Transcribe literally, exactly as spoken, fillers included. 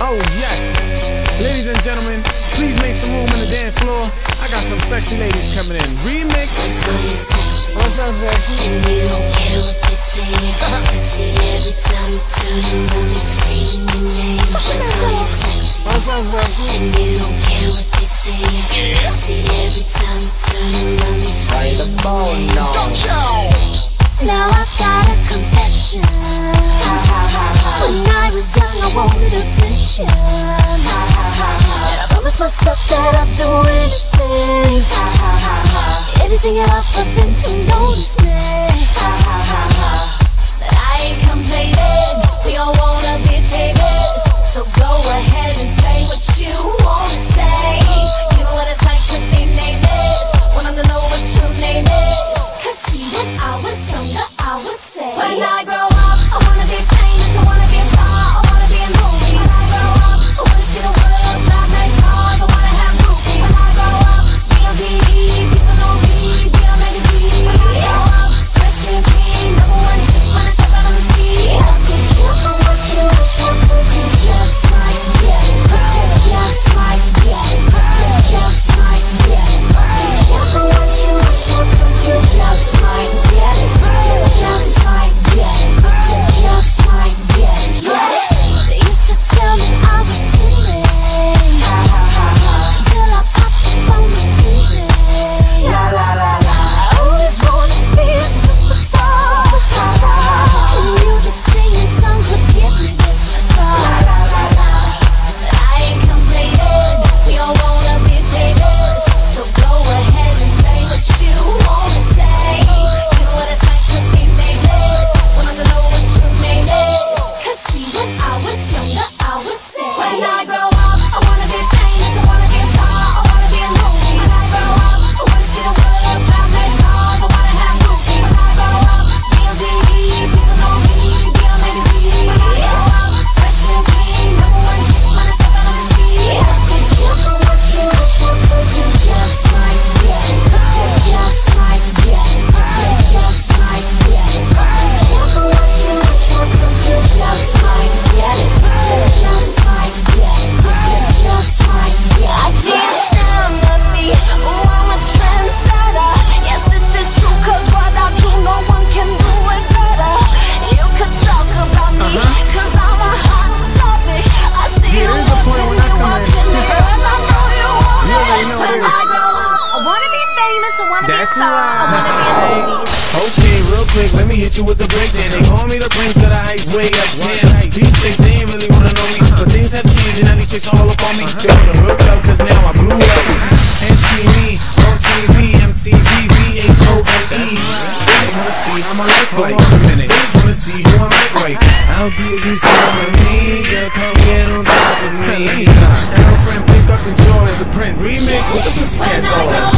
Oh yes, ladies and gentlemen, please make some room on the dance floor. I got some sexy ladies coming in. Remix. What's up, Virgin? And you don't care what they say. I see every time you tell them I'm screaming your name. Just call you sexy. What's up, Virgin? And you don't care what they say. I see every time you tell them I'm screaming your name. Play the ball now. Don't you? Now I got a confession. Ha ha ha ha. When I was young, I wanted attention. Ha ha ha ha. I promised myself that I'd do anything. Ha ha ha ha. Anything at all for them to notice me. Ha ha ha ha. But I ain't complaining. We all wanna be famous, so go ahead and say what you wanna say. You know what it's like to be nameless. Wanna know what your name is. Cause see, when I was younger, I would say, when I grow up, I wanna be famous, I wanna be a star, I wanna be in movies. When I grow up, I wanna see the world, drive nice cars, I wanna have groupies. When I grow up, D O D, people don't read, we don't magazine. When I grow up, fresh and clean, number one chick when I step out on the scene. I'll be careful what you wish for, cause you just might get it. You just might get it. You just might get it. Be careful what you wish for, cause you just might get it. You just might get it. You just might get it. They used to tell me I was silly. Ha ha ha ha. Till I popped up on the T V. La la la la. I always wanted to be a superstar. Superstar. And you that singing songs would give me this far. La la la la. But I ain't complaining. We all wanna be famous, so go ahead and say what you wanna say. You know what it's like to be nameless. Wanna know what your name is. Cause see, when I was younger, I would say, when I grow up, I wanna be famous, I wanna be a star, I wanna be in movies. When I grow up, I wanna see the world, drive nice cars, I wanna have groupies. When I grow up, D O D, people don't read, we don't magazine. When I grow up, fresh and clean, number one chick when I step out on the scene. Be careful what you wish for, cause you just might get it. You just might get it. You just might get it. Be careful what you wish for, cause you just might get it. You just might get it. You just might get it. I see you staring at me. Ooh, I'm a trendsetter. Yes, this is true, cause what I do, no one can do it better. You could talk about me, Uh-huh. cause I'm a hot topic. I see yeah, you watching me, watching me, and I know you want it. Yeah, when I grow up, I wanna be famous, I wanna That's be a star, right. I wanna be in movies. Okay, real quick, let me hit you with the breakdown. They call me the prince of the heights, way up ten. These chicks, they ain't really wanna know me, but things have changed and now these chicks all up on me. They wanna look up, cause now I blew up. M T V, O T V, M T V, V H O L E. They just wanna see how my life like. They just wanna see who I'm at like. I'll give you some of me, girl, come get on top of me. Girlfriend, pick up and join as the prince. Remix with the Pussycat Dolls.